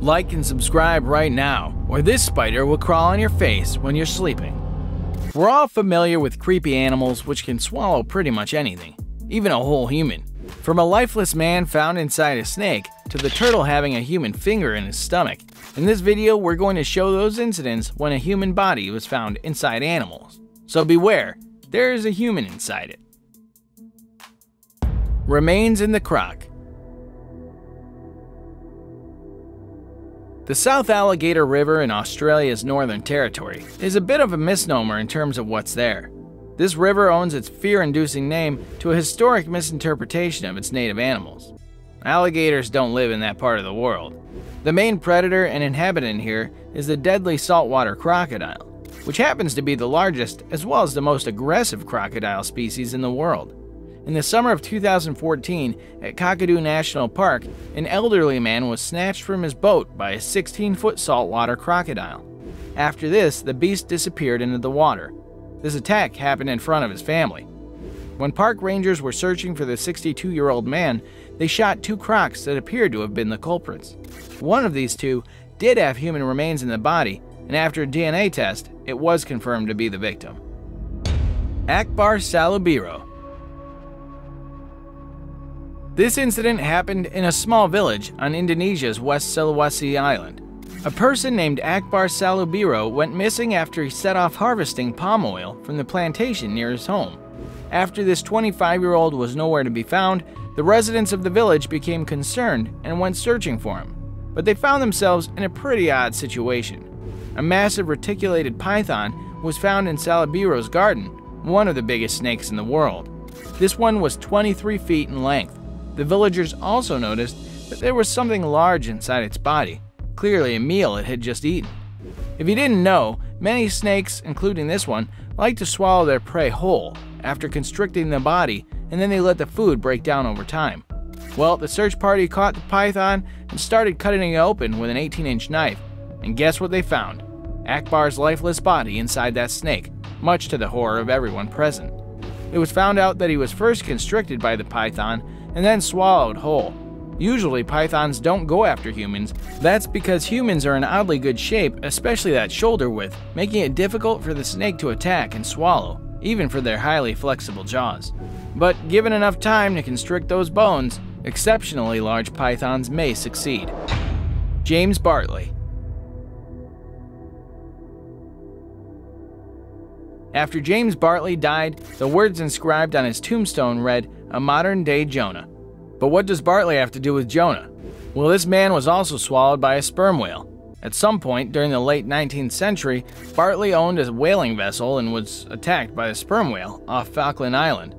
Like and subscribe right now, or this spider will crawl on your face when you're sleeping. We're all familiar with creepy animals which can swallow pretty much anything, even a whole human. From a lifeless man found inside a snake to the turtle having a human finger in his stomach. In this video, we're going to show those incidents when a human body was found inside animals. So beware, there is a human inside it. Remains in the crock. The South Alligator River in Australia's Northern Territory is a bit of a misnomer in terms of what's there. This river owes its fear-inducing name to a historic misinterpretation of its native animals. Alligators don't live in that part of the world. The main predator and inhabitant here is the deadly saltwater crocodile, which happens to be the largest as well as the most aggressive crocodile species in the world. In the summer of 2014, at Kakadu National Park, an elderly man was snatched from his boat by a 16-foot saltwater crocodile. After this, the beast disappeared into the water. This attack happened in front of his family. When park rangers were searching for the 62-year-old man, they shot two crocs that appeared to have been the culprits. One of these two did have human remains in the body, and after a DNA test, it was confirmed to be the victim. Akbar Salubiro. This incident happened in a small village on Indonesia's West Sulawesi Island. A person named Akbar Salubiro went missing after he set off harvesting palm oil from the plantation near his home. After this 25-year-old was nowhere to be found, the residents of the village became concerned and went searching for him. But they found themselves in a pretty odd situation. A massive reticulated python was found in Salubiro's garden, one of the biggest snakes in the world. This one was 23 feet in length. The villagers also noticed that there was something large inside its body, clearly a meal it had just eaten. If you didn't know, many snakes, including this one, like to swallow their prey whole after constricting the body, and then they let the food break down over time. Well, the search party caught the python and started cutting it open with an 18-inch knife, and guess what they found? Akbar's lifeless body inside that snake, much to the horror of everyone present. It was found out that he was first constricted by the python, and then swallowed whole. Usually pythons don't go after humans. That's because humans are in oddly good shape, especially that shoulder width, making it difficult for the snake to attack and swallow, even for their highly flexible jaws. But given enough time to constrict those bones, exceptionally large pythons may succeed. James Bartley. After James Bartley died, the words inscribed on his tombstone read, "A modern-day Jonah." But what does Bartley have to do with Jonah? Well, this man was also swallowed by a sperm whale. At some point during the late 19th century, Bartley owned a whaling vessel and was attacked by a sperm whale off Falkland Island.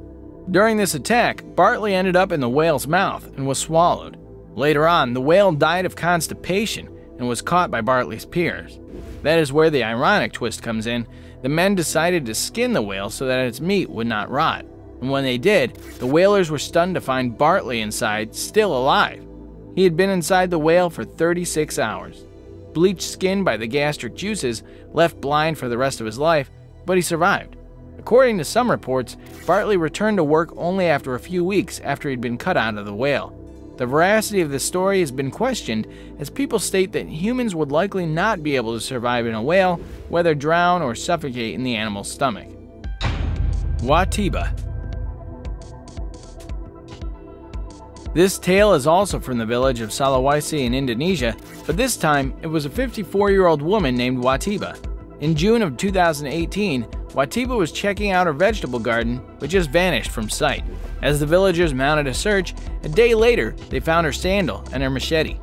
During this attack, Bartley ended up in the whale's mouth and was swallowed. Later on, the whale died of constipation and was caught by Bartley's peers. That is where the ironic twist comes in. The men decided to skin the whale so that its meat would not rot. And when they did, the whalers were stunned to find Bartley inside, still alive. He had been inside the whale for 36 hours. Bleached skin by the gastric juices, left blind for the rest of his life, but he survived. According to some reports, Bartley returned to work only after a few weeks after he'd been cut out of the whale. The veracity of this story has been questioned, as people state that humans would likely not be able to survive in a whale, whether drown or suffocate in the animal's stomach. Watiba. This tale is also from the village of Sulawesi in Indonesia, but this time it was a 54-year-old woman named Watiba. In June of 2018, Watiba was checking out her vegetable garden, but just vanished from sight. As the villagers mounted a search, a day later they found her sandal and her machete.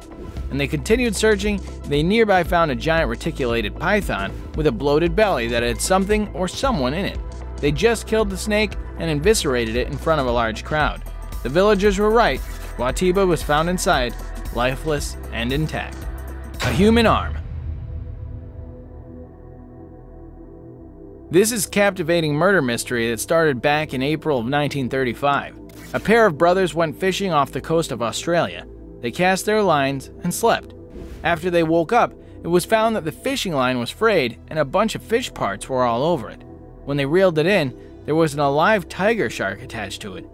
And they continued searching, and they nearby found a giant reticulated python with a bloated belly that had something or someone in it. They just killed the snake and eviscerated it in front of a large crowd. The villagers were right. Watiba was found inside, lifeless and intact. A human arm. This is a captivating murder mystery that started back in April of 1935. A pair of brothers went fishing off the coast of Australia. They cast their lines and slept. After they woke up, it was found that the fishing line was frayed and a bunch of fish parts were all over it. When they reeled it in, there was an alive tiger shark attached to it.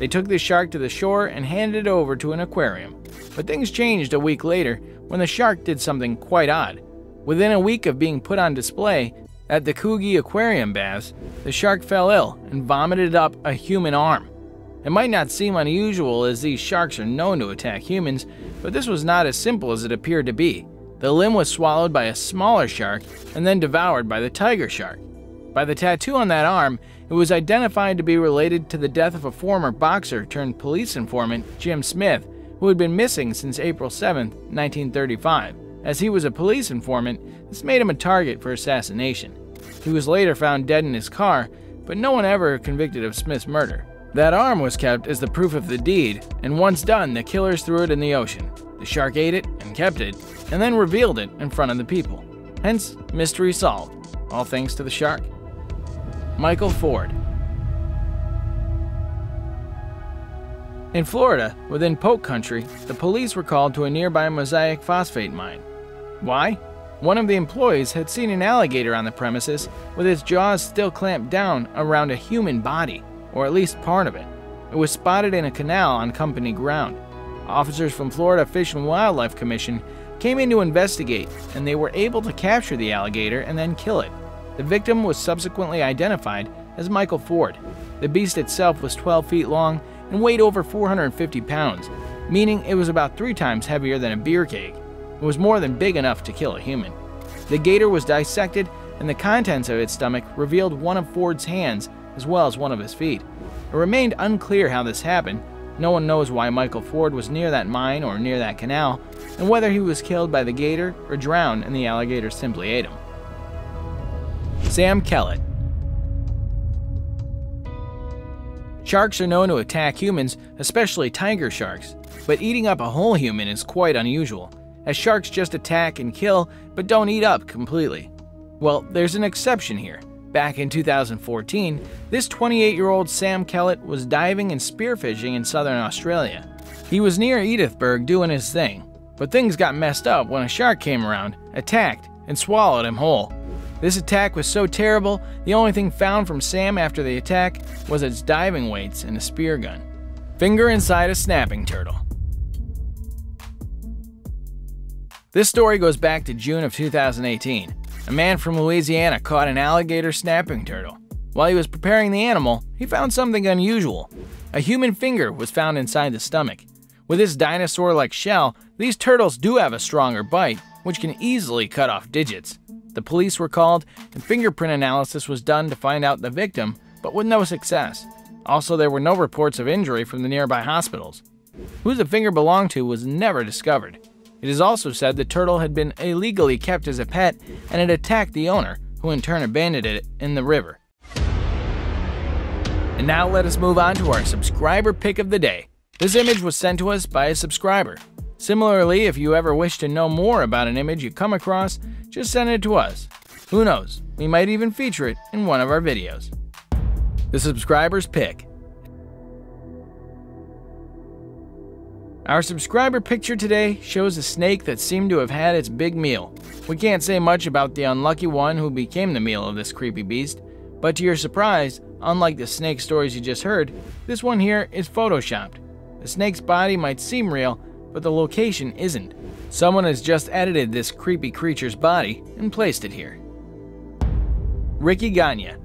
They took the shark to the shore and handed it over to an aquarium. But things changed a week later when the shark did something quite odd. Within a week of being put on display at the Coogee Aquarium Baths, the shark fell ill and vomited up a human arm. It might not seem unusual as these sharks are known to attack humans, but this was not as simple as it appeared to be. The limb was swallowed by a smaller shark and then devoured by the tiger shark. By the tattoo on that arm, it was identified to be related to the death of a former boxer turned police informant, Jim Smith, who had been missing since April 7, 1935. As he was a police informant, this made him a target for assassination. He was later found dead in his car, but no one ever convicted of Smith's murder. That arm was kept as the proof of the deed, and once done, the killers threw it in the ocean. The shark ate it and kept it, and then revealed it in front of the people. Hence, mystery solved, all thanks to the shark. Michael Ford. In Florida, within Polk County, the police were called to a nearby mosaic phosphate mine. Why? One of the employees had seen an alligator on the premises with its jaws still clamped down around a human body, or at least part of it. It was spotted in a canal on company ground. Officers from Florida Fish and Wildlife Commission came in to investigate, and they were able to capture the alligator and then kill it. The victim was subsequently identified as Michael Ford. The beast itself was 12 feet long and weighed over 450 pounds, meaning it was about 3 times heavier than a beer keg. It was more than big enough to kill a human. The gator was dissected, and the contents of its stomach revealed one of Ford's hands as well as one of his feet. It remained unclear how this happened. No one knows why Michael Ford was near that mine or near that canal, and whether he was killed by the gator or drowned and the alligator simply ate him. Sam Kellett. Sharks are known to attack humans, especially tiger sharks, but eating up a whole human is quite unusual, as sharks just attack and kill but don't eat up completely. Well, there's an exception here. Back in 2014, this 28-year-old Sam Kellett was diving and spearfishing in southern Australia. He was near Edithburgh doing his thing, but things got messed up when a shark came around, attacked, and swallowed him whole. This attack was so terrible, the only thing found from Sam after the attack was its diving weights and a spear gun. Finger inside a snapping turtle. This story goes back to June of 2018. A man from Louisiana caught an alligator snapping turtle. While he was preparing the animal, he found something unusual. A human finger was found inside the stomach. With this dinosaur-like shell, these turtles do have a stronger bite, which can easily cut off digits. The police were called, and fingerprint analysis was done to find out the victim, but with no success. Also, there were no reports of injury from the nearby hospitals. Who the finger belonged to was never discovered. It is also said the turtle had been illegally kept as a pet and had attacked the owner, who in turn abandoned it in the river. And now let us move on to our subscriber pick of the day. This image was sent to us by a subscriber. Similarly, if you ever wish to know more about an image you come across, just send it to us. Who knows, we might even feature it in one of our videos. The subscriber's pick. Our subscriber picture today shows a snake that seemed to have had its big meal. We can't say much about the unlucky one who became the meal of this creepy beast, but to your surprise, unlike the snake stories you just heard, this one here is photoshopped. The snake's body might seem real, but the location isn't. Someone has just edited this creepy creature's body and placed it here. Ricky Ganya.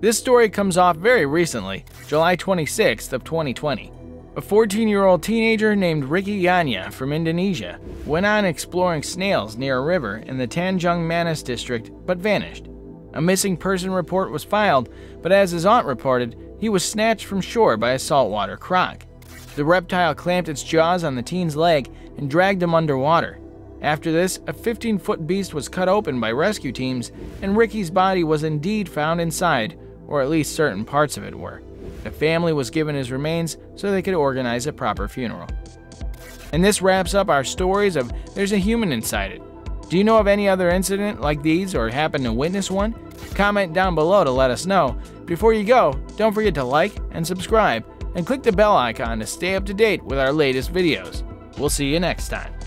This story comes off very recently, July 26th of 2020. A 14-year-old teenager named Ricky Ganya from Indonesia went on exploring snails near a river in the Tanjung Manis district but vanished. A missing person report was filed, but as his aunt reported, he was snatched from shore by a saltwater croc. The reptile clamped its jaws on the teen's leg and dragged him underwater. After this, a 15-foot beast was cut open by rescue teams, and Ricky's body was indeed found inside, or at least certain parts of it were. The family was given his remains so they could organize a proper funeral. And this wraps up our stories of There's a Human Inside It. Do you know of any other incident like these or happen to witness one? Comment down below to let us know. Before you go, don't forget to like and subscribe, and click the bell icon to stay up to date with our latest videos. We'll see you next time.